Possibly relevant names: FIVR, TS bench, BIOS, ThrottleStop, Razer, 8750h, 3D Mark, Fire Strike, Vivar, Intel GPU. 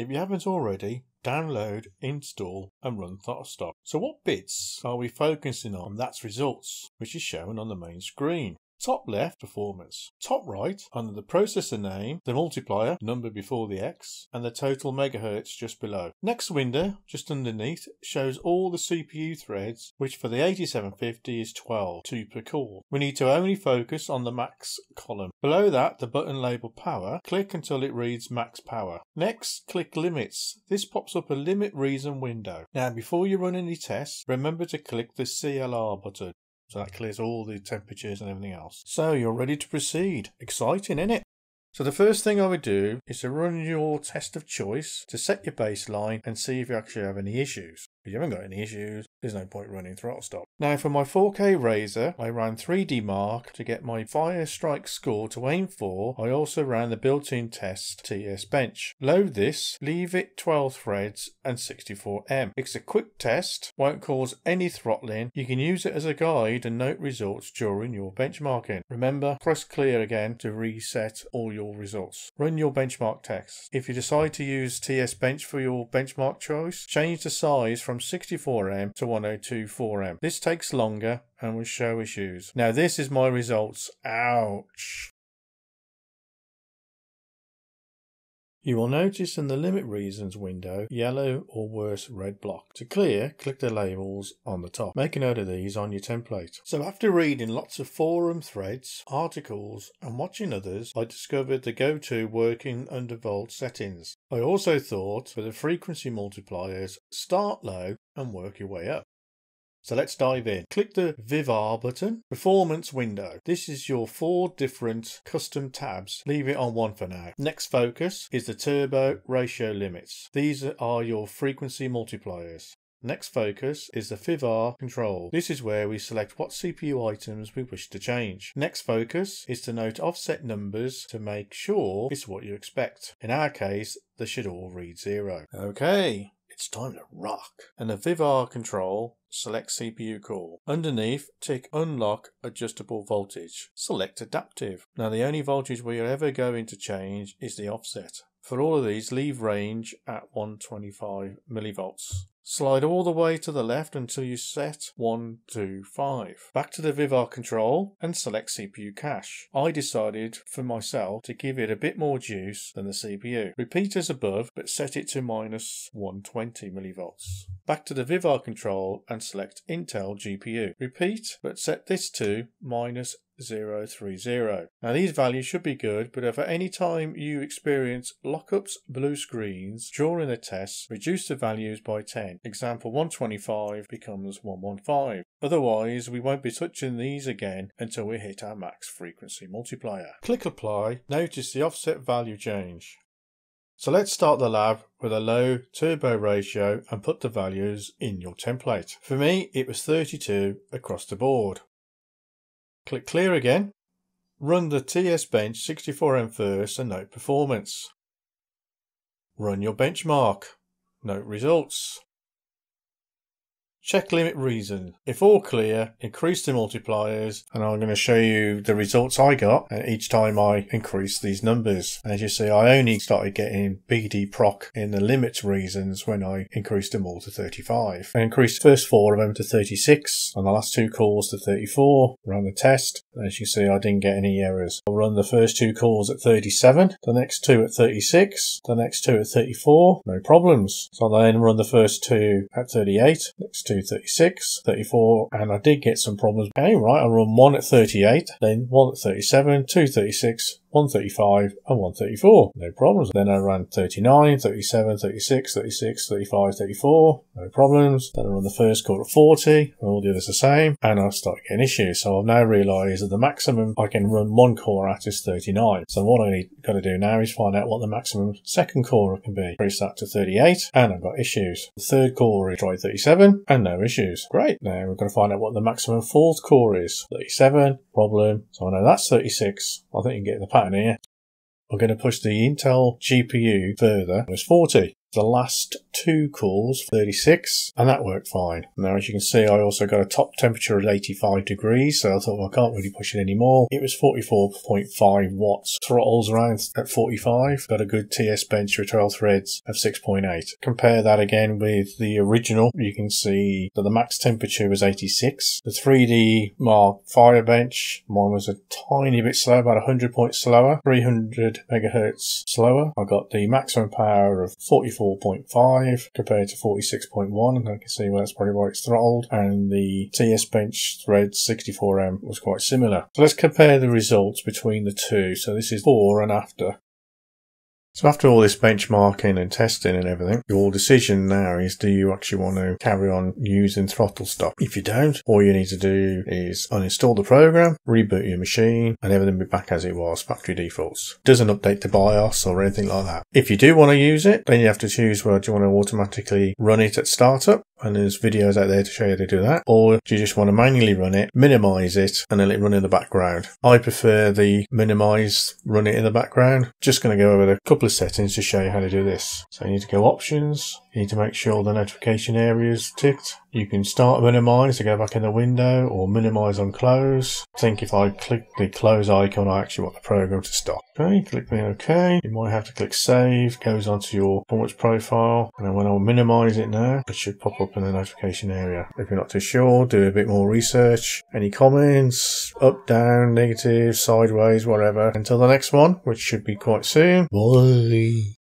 If you haven't already, download, install and run ThrottleStop. So what bits are we focusing on? That's results, which is shown on the main screen. Top left, performance. Top right, under the processor name, the multiplier, number before the X, and the total megahertz just below. Next window, just underneath, shows all the CPU threads, which for the 8750 is 12, 2 per core. We need to only focus on the max column. Below that, the button labeled power, click until it reads max power. Next, click limits. This pops up a limit reason window. Now, before you run any tests, remember to click the CLR button. So that clears all the temperatures and everything else. So you're ready to proceed. Exciting, isn't it? So the first thing I would do is to run your test of choice to set your baseline and see if you actually have any issues. If you haven't got any issues, there's no point running ThrottleStop. Now for my 4K Razer, I ran 3D Mark to get my Fire Strike score to aim for. I also ran the built-in test TS bench. Load this, leave it 12 threads and 64M. It's a quick test, won't cause any throttling. You can use it as a guide and note results during your benchmarking. Remember, press clear again to reset all your results. Run your benchmark test. If you decide to use TS bench for your benchmark choice, change the size from 64M to 1024M. This takes longer and will show issues. Now this is my results. Ouch! You will notice in the limit reasons window, yellow or worse red block. To clear, click the labels on the top. Make a note of these on your template. So after reading lots of forum threads, articles and watching others, I discovered the go-to working under volt settings. I also thought for the frequency multipliers, start low and work your way up. So let's dive in. Click the Vivar button. Performance window. This is your 4 different custom tabs. Leave it on 1 for now. Next focus is the turbo ratio limits. These are your frequency multipliers. Next focus is the FIVR control. This is where we select what CPU items we wish to change. Next focus is to note offset numbers to make sure it's what you expect. In our case, they should all read 0. Okay. It's time to rock. And the Vivar control, select CPU core. Underneath, tick unlock adjustable voltage. Select adaptive. Now the only voltage we are ever going to change is the offset. For all of these, leave range at 125 millivolts. Slide all the way to the left until you set 125. Back to the Vivar control and select CPU cache. I decided for myself to give it a bit more juice than the CPU. Repeat as above, but set it to minus 120 millivolts. Back to the Vivar control and select Intel GPU. Repeat, but set this to minus 030. Now these values should be good, but if at any time you experience lockups, blue screens during the test, reduce the values by 10. Example 125 becomes 115. Otherwise, we won't be touching these again until we hit our max frequency multiplier. Click apply. Notice the offset value change. So let's start the lab with a low turbo ratio and put the values in your template. For me, it was 32 across the board. Click clear again, run the TS bench 64M first and note performance. Run your benchmark, note results. Check limit reason. If all clear, increase the multipliers, and I'm going to show you the results I got each time I increase these numbers. And as you see, I only started getting BD proc in the limits reasons when I increased them all to 35. I increased the first 4 of them to 36 and the last 2 calls to 34. Ran the test. As you see, I didn't get any errors. I'll run the first 2 calls at 37, the next 2 at 36, the next 2 at 34. No problems. So I then run the first 2 at 38, next 2 36, 34, and I did get some problems. Okay, right, I run 1 at 38, then 1 at 37, 2 36, 135 and 134. No problems. Then I ran 39, 37, 36, 36, 35, 34. No problems. Then I run the first call at 40, and all the others the same, and I start getting issues. So I've now realised that the maximum I can run 1 core at is 39. So what I got to do now is find out what the maximum 2nd core can be. Increase that to 38, and I've got issues. The 3rd core is tried 37, and no issues. Great. Now we're going to find out what the maximum 4th core is. 37, problem. So I know that's 36. I think you can get the pattern here. I'm going to push the Intel GPU further. It was 40. The last two cools, 36, and that worked fine. Now, as you can see, I also got a top temperature at 85 degrees, so I thought, well, I can't really push it anymore. It was 44.5 watts. Throttles around at 45. Got a good TS bench with 12 threads of 6.8. Compare that again with the original. You can see that the max temperature was 86. The 3D Mark Fire bench, mine was a tiny bit slower, about 100 points slower, 300 megahertz slower. I got the maximum power of 44.5 compared to 46.1, and I can see well, that's probably why it's throttled. And the TS bench thread 64M was quite similar. So let's compare the results between the two. So this is before and after. So after all this benchmarking and testing and everything, your decision now is, do you actually want to carry on using ThrottleStop? If you don't, all you need to do is uninstall the program, reboot your machine, and everything will be back as it was, factory defaults. Doesn't update to BIOS or anything like that. If you do want to use it, then you have to choose, well, do you want to automatically run it at startup? And there's videos out there to show you how to do that. Or do you just want to manually run it, minimize it, and then let it run in the background? I prefer the minimize, run it in the background. Just going to go over a couple of settings to show you how to do this. So you need to go options. You need to make sure the notification area is ticked. You can start minimize to go back in the window, or minimize on close. I think if I click the close icon, I actually want the program to stop. Okay, click the OK. You might have to click save. Goes onto your performance profile, and then when I minimize it now, it should pop up in the notification area. If you're not too sure, do a bit more research. Any comments? Up, down, negative, sideways, whatever. Until the next one, which should be quite soon. Bye.